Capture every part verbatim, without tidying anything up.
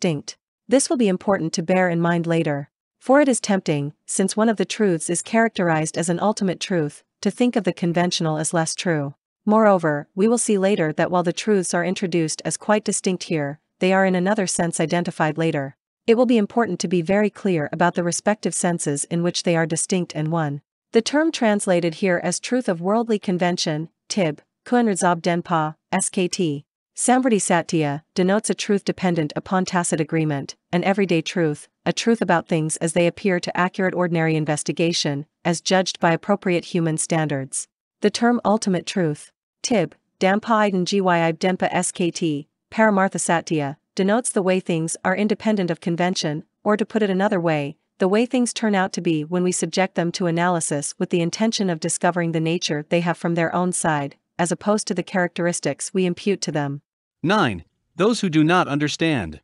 distinct. This will be important to bear in mind later. For it is tempting, since one of the truths is characterized as an ultimate truth, to think of the conventional as less true. Moreover, we will see later that while the truths are introduced as quite distinct here, they are in another sense identified later. It will be important to be very clear about the respective senses in which they are distinct and one. The term translated here as truth of worldly convention, Tib, Kuenrizab Denpa, S K T. Samvriti Satya, denotes a truth dependent upon tacit agreement, an everyday truth, a truth about things as they appear to accurate ordinary investigation, as judged by appropriate human standards. The term ultimate truth, Tib, Dampa Iden Gyib Denpa S K T, Paramartha Satya, denotes the way things are independent of convention, or to put it another way, the way things turn out to be when we subject them to analysis with the intention of discovering the nature they have from their own side, as opposed to the characteristics we impute to them. nine. Those who do not understand.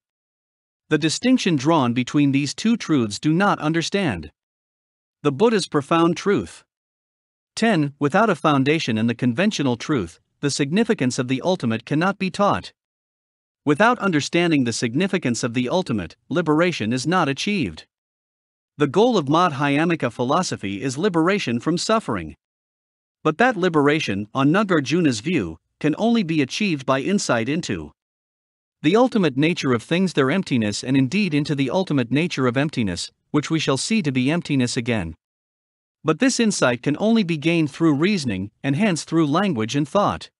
The distinction drawn between these two truths do not understand the Buddha's profound truth. ten. Without a foundation in the conventional truth, the significance of the ultimate cannot be taught. Without understanding the significance of the ultimate, liberation is not achieved. The goal of Madhyamaka philosophy is liberation from suffering. But that liberation, on Nagarjuna's view, can only be achieved by insight into the ultimate nature of things, their emptiness, and indeed into the ultimate nature of emptiness, which we shall see to be emptiness again. But this insight can only be gained through reasoning, and hence through language and thought.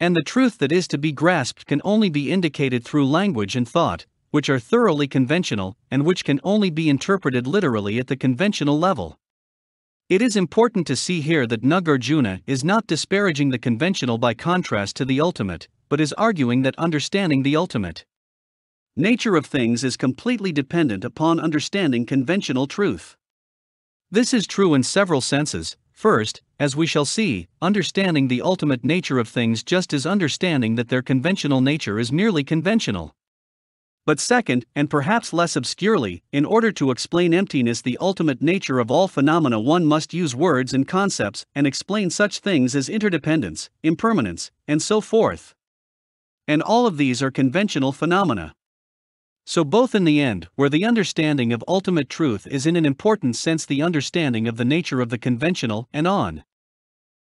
And the truth that is to be grasped can only be indicated through language and thought, which are thoroughly conventional, and which can only be interpreted literally at the conventional level. It is important to see here that Nagarjuna is not disparaging the conventional by contrast to the ultimate, but is arguing that understanding the ultimate nature of things is completely dependent upon understanding conventional truth. This is true in several senses. First, as we shall see, understanding the ultimate nature of things just as understanding that their conventional nature is merely conventional. But second, and perhaps less obscurely, in order to explain emptiness, the ultimate nature of all phenomena, one must use words and concepts and explain such things as interdependence, impermanence, and so forth. And all of these are conventional phenomena. So both in the end, where the understanding of ultimate truth is in an important sense the understanding of the nature of the conventional, and on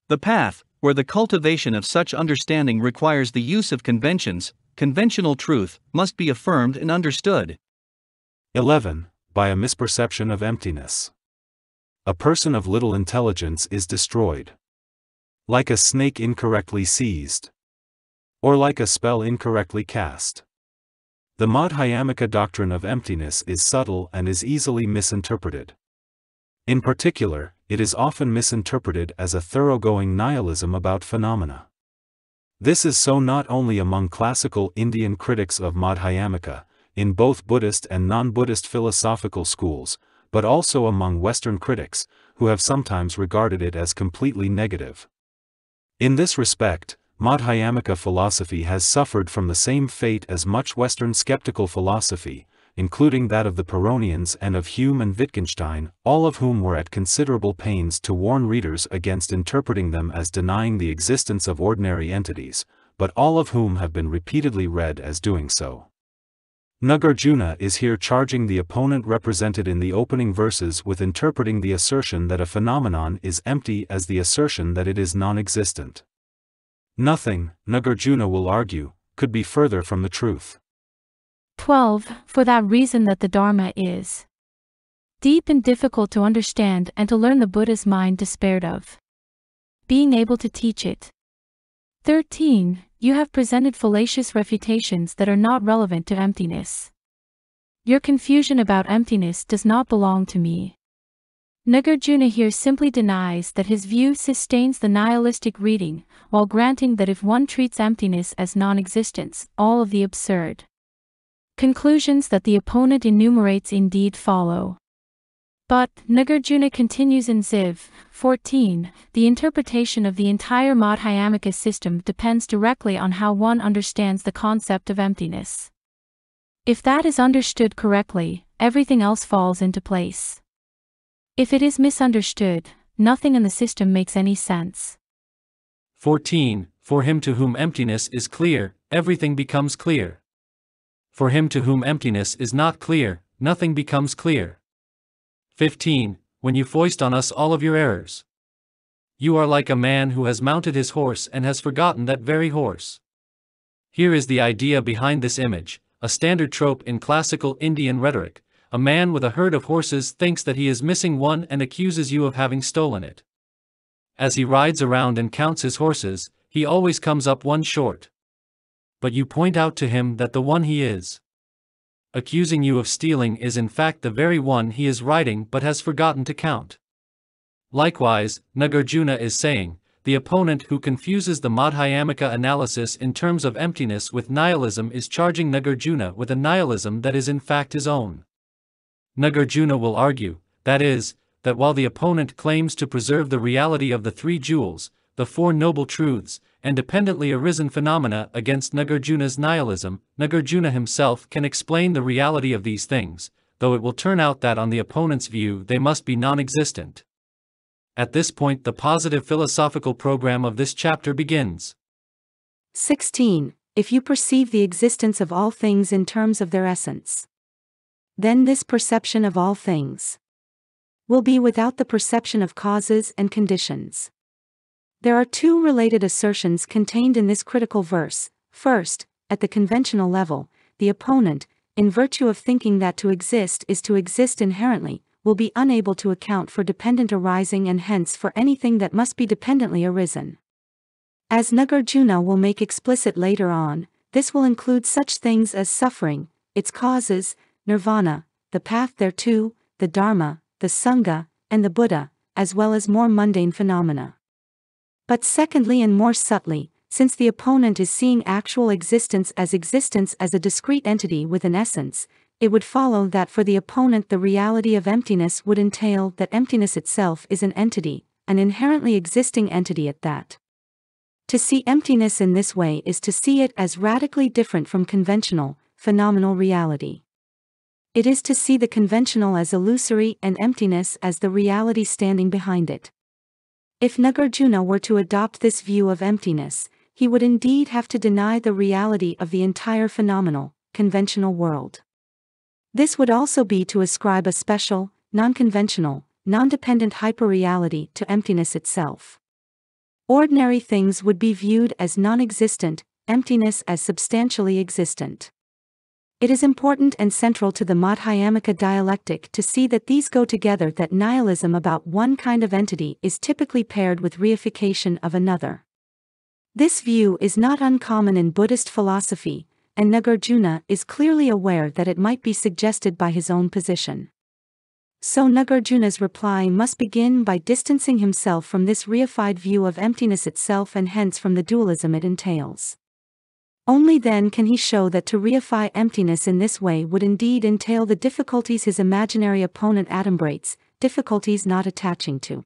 the path, where the cultivation of such understanding requires the use of conventions, conventional truth must be affirmed and understood. eleven. By a misperception of emptiness, a person of little intelligence is destroyed. Like a snake incorrectly seized, or like a spell incorrectly cast. The Madhyamaka doctrine of emptiness is subtle and is easily misinterpreted. In particular, it is often misinterpreted as a thoroughgoing nihilism about phenomena. This is so not only among classical Indian critics of Madhyamaka, in both Buddhist and non-Buddhist philosophical schools, but also among Western critics, who have sometimes regarded it as completely negative. In this respect, Madhyamaka philosophy has suffered from the same fate as much Western skeptical philosophy, including that of the Peronians and of Hume and Wittgenstein, all of whom were at considerable pains to warn readers against interpreting them as denying the existence of ordinary entities, but all of whom have been repeatedly read as doing so. Nagarjuna is here charging the opponent represented in the opening verses with interpreting the assertion that a phenomenon is empty as the assertion that it is non-existent. Nothing, Nagarjuna will argue, could be further from the truth. twelve. For that reason that the Dharma is deep and difficult to understand and to learn, the Buddha's mind despaired of being able to teach it. thirteen. You have presented fallacious refutations that are not relevant to emptiness. Your confusion about emptiness does not belong to me. Nagarjuna here simply denies that his view sustains the nihilistic reading, while granting that if one treats emptiness as non-existence, all of the absurd conclusions that the opponent enumerates indeed follow. But, Nagarjuna continues in Ziv, fourteen, the interpretation of the entire Madhyamaka system depends directly on how one understands the concept of emptiness. If that is understood correctly, everything else falls into place. If it is misunderstood, nothing in the system makes any sense. fourteen. For him to whom emptiness is clear, everything becomes clear. For him to whom emptiness is not clear, nothing becomes clear. fifteen. When you foist on us all of your errors, you are like a man who has mounted his horse and has forgotten that very horse. Here is the idea behind this image, a standard trope in classical Indian rhetoric. A man with a herd of horses thinks that he is missing one and accuses you of having stolen it. As he rides around and counts his horses, he always comes up one short. But you point out to him that the one he is accusing you of stealing is in fact the very one he is riding but has forgotten to count. Likewise, Nagarjuna is saying, the opponent who confuses the Madhyamaka analysis in terms of emptiness with nihilism is charging Nagarjuna with a nihilism that is in fact his own. Nagarjuna will argue, that is, that while the opponent claims to preserve the reality of the three jewels, the Four Noble Truths, and dependently arisen phenomena against Nagarjuna's nihilism, Nagarjuna himself can explain the reality of these things, though it will turn out that on the opponent's view they must be non-existent. At this point the positive philosophical program of this chapter begins. sixteen. If you perceive the existence of all things in terms of their essence, then this perception of all things will be without the perception of causes and conditions. There are two related assertions contained in this critical verse. First, at the conventional level, the opponent, in virtue of thinking that to exist is to exist inherently, will be unable to account for dependent arising and hence for anything that must be dependently arisen. As Nagarjuna will make explicit later on, this will include such things as suffering, its causes, nirvana, the path thereto, the Dharma, the Sangha, and the Buddha, as well as more mundane phenomena. But secondly and more subtly, since the opponent is seeing actual existence as existence as a discrete entity with an essence, it would follow that for the opponent the reality of emptiness would entail that emptiness itself is an entity, an inherently existing entity at that. To see emptiness in this way is to see it as radically different from conventional, phenomenal reality. It is to see the conventional as illusory and emptiness as the reality standing behind it. If Nagarjuna were to adopt this view of emptiness, he would indeed have to deny the reality of the entire phenomenal, conventional world. This would also be to ascribe a special, non-conventional, non-dependent hyperreality to emptiness itself. Ordinary things would be viewed as non-existent, emptiness as substantially existent. It is important and central to the Madhyamaka dialectic to see that these go together, that nihilism about one kind of entity is typically paired with reification of another. This view is not uncommon in Buddhist philosophy, and Nagarjuna is clearly aware that it might be suggested by his own position. So Nagarjuna's reply must begin by distancing himself from this reified view of emptiness itself and hence from the dualism it entails. Only then can he show that to reify emptiness in this way would indeed entail the difficulties his imaginary opponent adumbrates, difficulties not attaching to